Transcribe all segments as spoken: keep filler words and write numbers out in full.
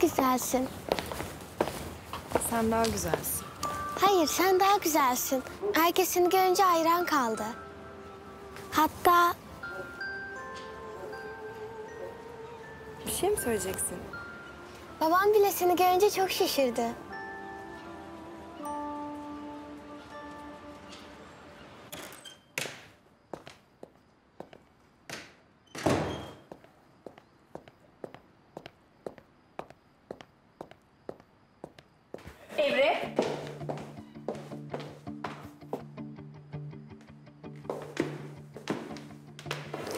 çok güzelsin. Sen daha güzelsin. Hayır, sen daha güzelsin. Herkes seni görünce hayran kaldı. Hatta... Bir şey mi söyleyeceksin? Babam bile seni görünce çok şaşırdı. Emre.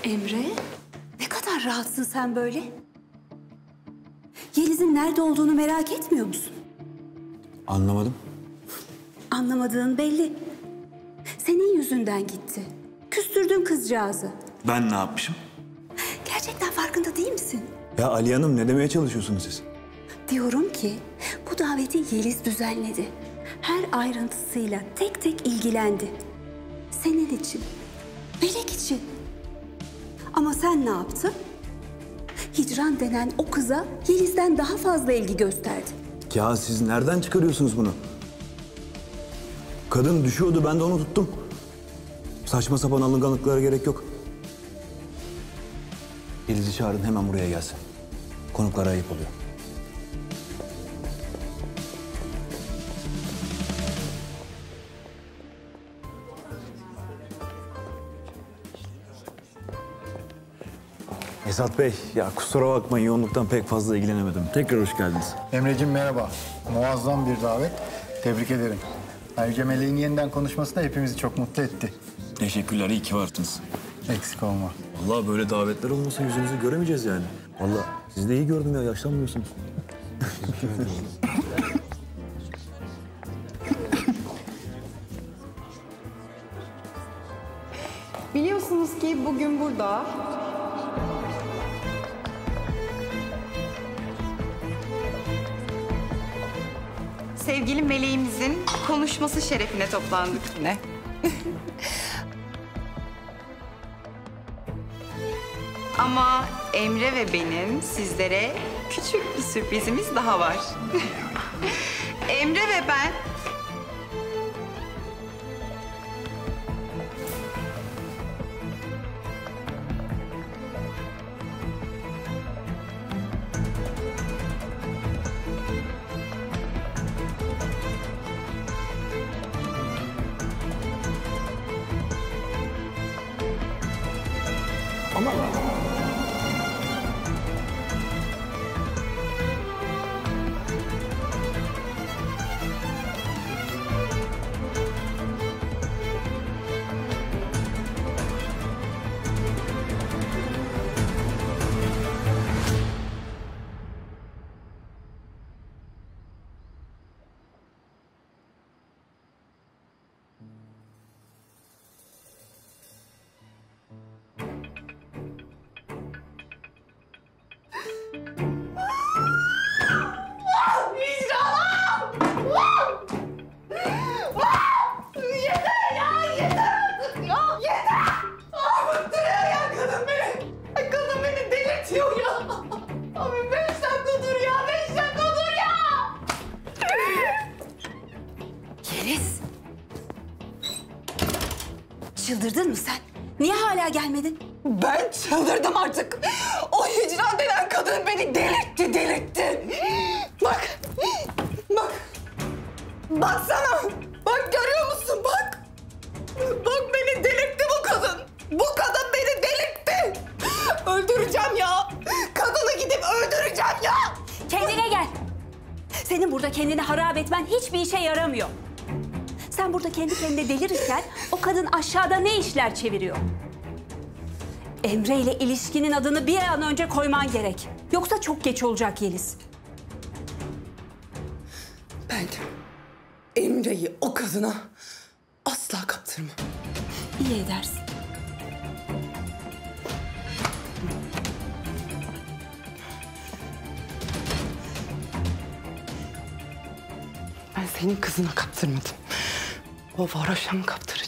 Emre, ne kadar rahatsın sen böyle? Yeliz'in nerede olduğunu merak etmiyor musun? Anlamadım. Anlamadığın belli. Senin yüzünden gitti. Küstürdün kızcağızı. Ben ne yapmışım? Gerçekten farkında değil misin? Ya Aliye Hanım, ne demeye çalışıyorsunuz siz? Diyorum ki bu daveti Yeliz düzenledi. Her ayrıntısıyla tek tek ilgilendi. Senin için, Melek için. Ama sen ne yaptın? Hicran denen o kıza Yeliz'den daha fazla ilgi gösterdi. Ya siz nereden çıkarıyorsunuz bunu? Kadın düşüyordu, ben de onu tuttum. Saçma sapan alınganlıklara gerek yok. Yeliz'i çağırın, hemen buraya gelsin. Konuklara ayıp oluyor. Esat Bey, ya kusura bakmayın, yoğunluktan pek fazla ilgilenemedim. Tekrar hoş geldiniz. Emreciğim merhaba. Muazzam bir davet. Tebrik ederim. Ayrıca Melek'in yeniden konuşması da hepimizi çok mutlu etti. Teşekkürler, iyi ki vardınız. Eksik olma. Vallahi böyle davetler olmasa yüzünüzü göremeyeceğiz yani. Vallahi sizi de iyi gördüm ya, yaşlanmıyorsunuz. Biliyorsunuz ki bugün burada... Sevgili Meleğimizin konuşması şerefine toplandık yine. Ama Emre ve benim sizlere küçük bir sürprizimiz daha var. Emre ve ben... Ama... Çıldırdın mı sen? Niye hala gelmedin? Ben çıldırdım artık. O Hicran denen kadın beni delirtti, delirtti. Bak, bak. Baksana. Bak, görüyor musun? Bak. Bak, beni delirtti bu kadın. Bu kadın beni delirtti. Öldüreceğim ya. Kadını gidip öldüreceğim ya. Kendine gel. Senin burada kendini harap etmen hiçbir işe yaramıyor. Sen burada kendi kendine delirirken o kadın aşağıda ne işler çeviriyor? Emre ile ilişkinin adını bir an önce koyman gerek. Yoksa çok geç olacak Yeliz. Ben Emre'yi o kadına asla kaptırmam. İyi edersin. Ben senin kızına kaptırmadım. O varoşa mı kaptırdı?